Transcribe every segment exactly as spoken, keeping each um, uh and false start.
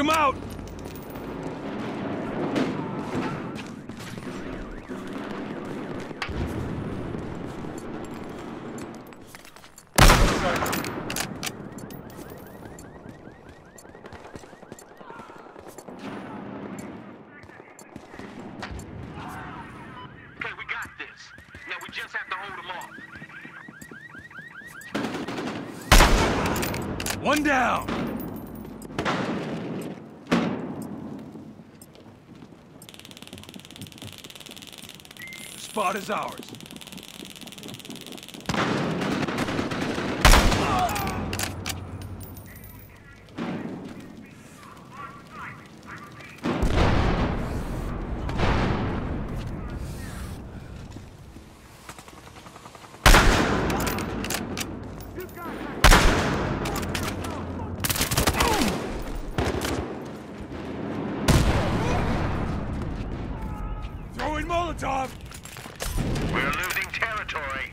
him out! One down! The spot is ours. Molotov! We're losing territory.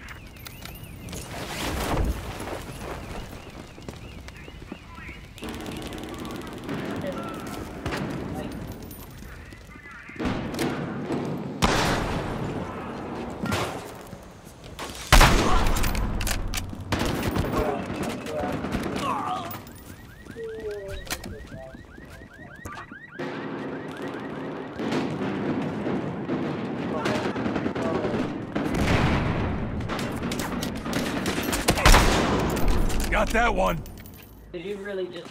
Got that one. Did you really just...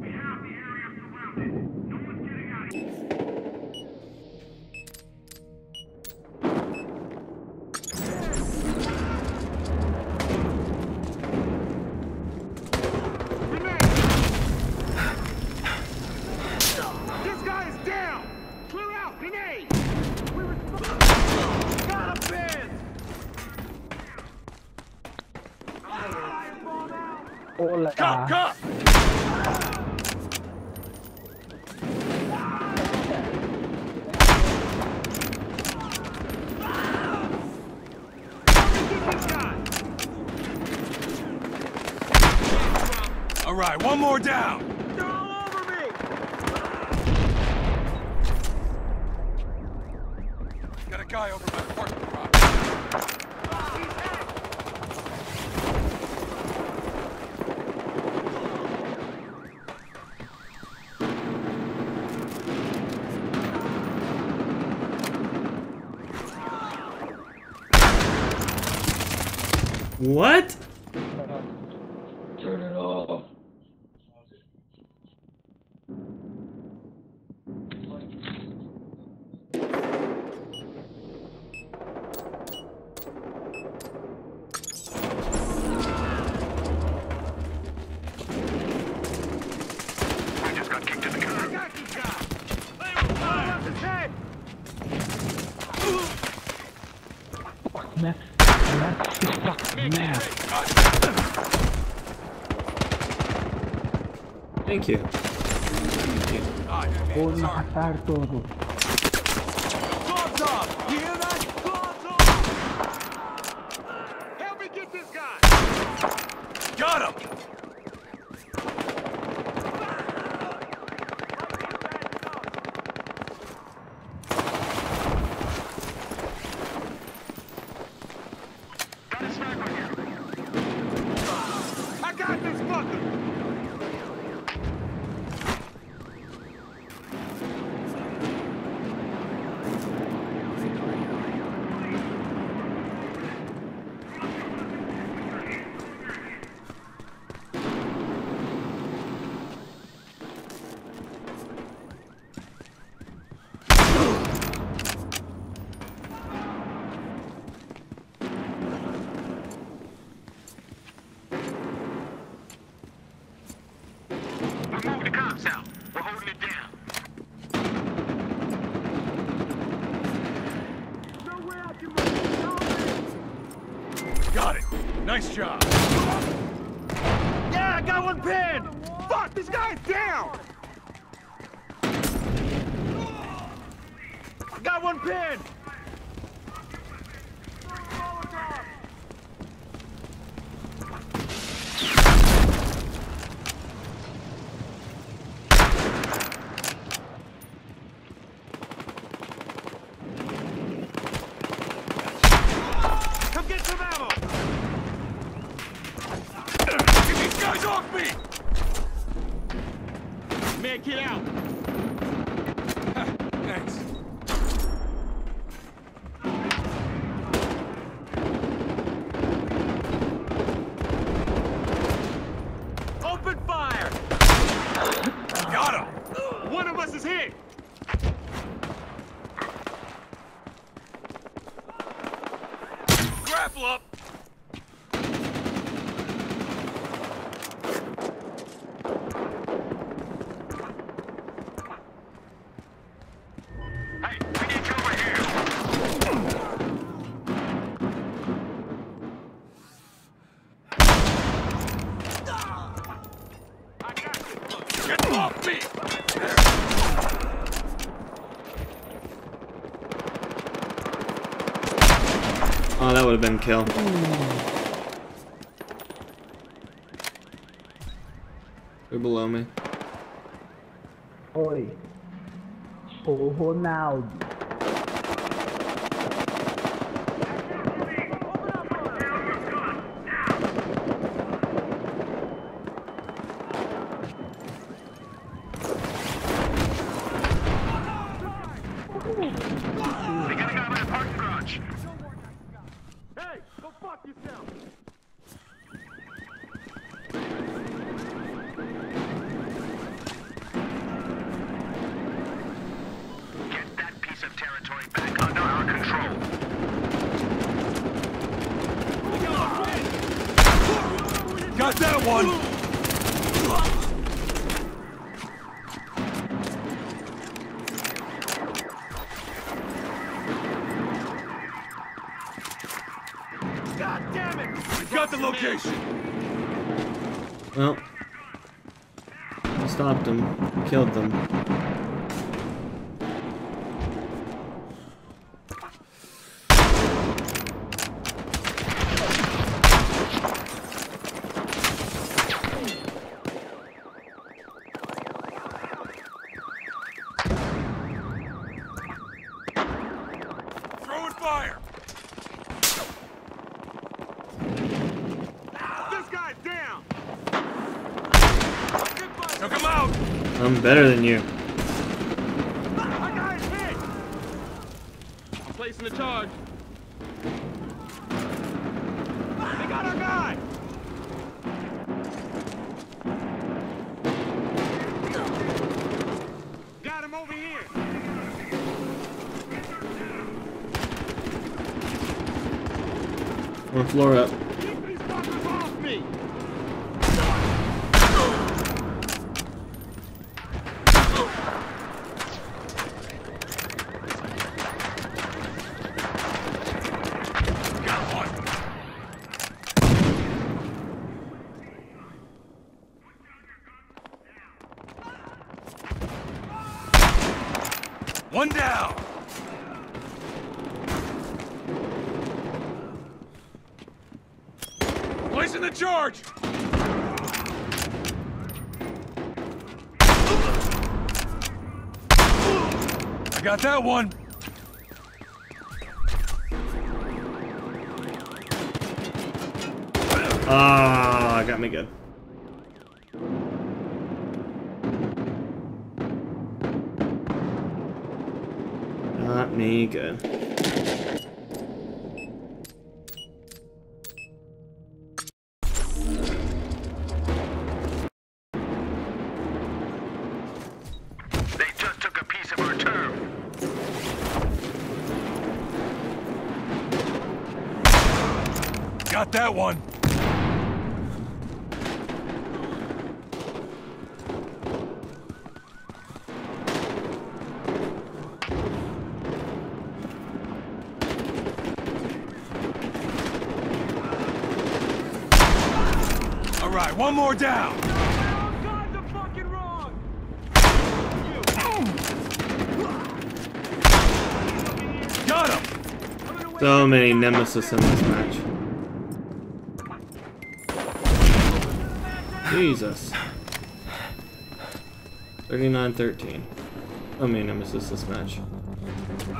We have the area surrounded. No one's getting out of here. This guy is down! Grenade! We were supposed got a bend! Hola! Cop, cop! All right, one more down! Got a guy over by the parking lot. What? Turn it off. Meth, meth, fuck, meth. Thank you. Thank you. Por matar todo. You hear that? Help me get this guy. Got him. I got this . Nice job. Yeah, I got one pinned. Fuck, this guy's down. I got one pinned. me! Man, get out! Ha, thanks. Open fire! Got him! One of us is hit! Grapple up! Off me! Oh, that would have been kill. They're below me. Oi. Oh, Ronaldo. Got that one! God damn it! We got the location! Well, I stopped him, killed them. Fire! This guy's down. Took him out. I'm better than you. I got his head. I'm placing the charge. They got our guy. Got him over here. One floor up. Keep these fuckers off me! Got one! One down! Placing the charge! I got that one! Ah, oh, got me good. Got me good. Got that one. All right, one more down. Got him. So many nemesis in this match. Jesus. thirty-nine thirteen. I mean, I missed this match. Why?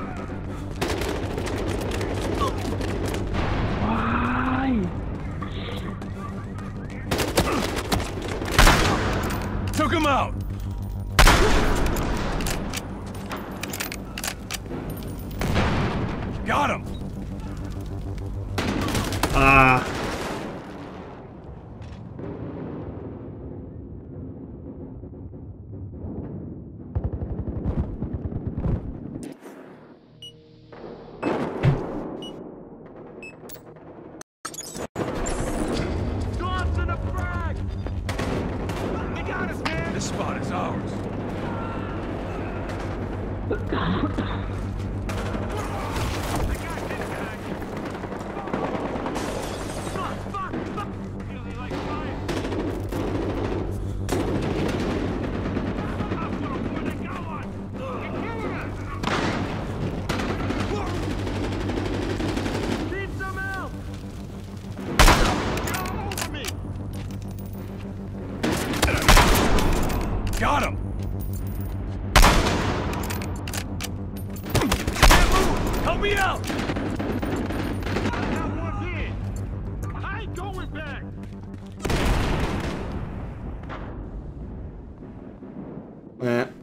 Took him out! Got him! Ah. Uh.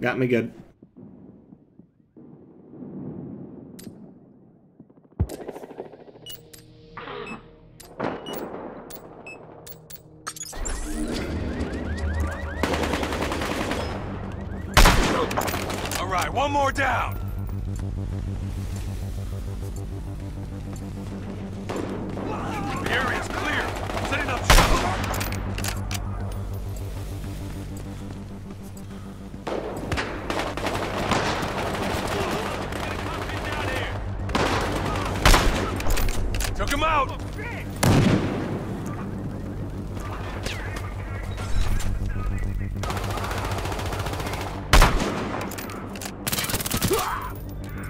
Got me good. All right, one more down. The area's clear. Setting up shop. Come out!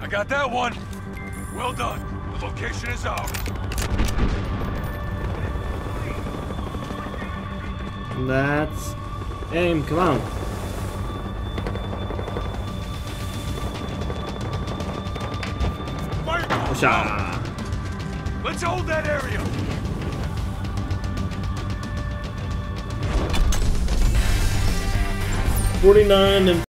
I got that one! Well done. The location is ours. Let's aim, come on. Fire! Let's hold that area! forty-nine and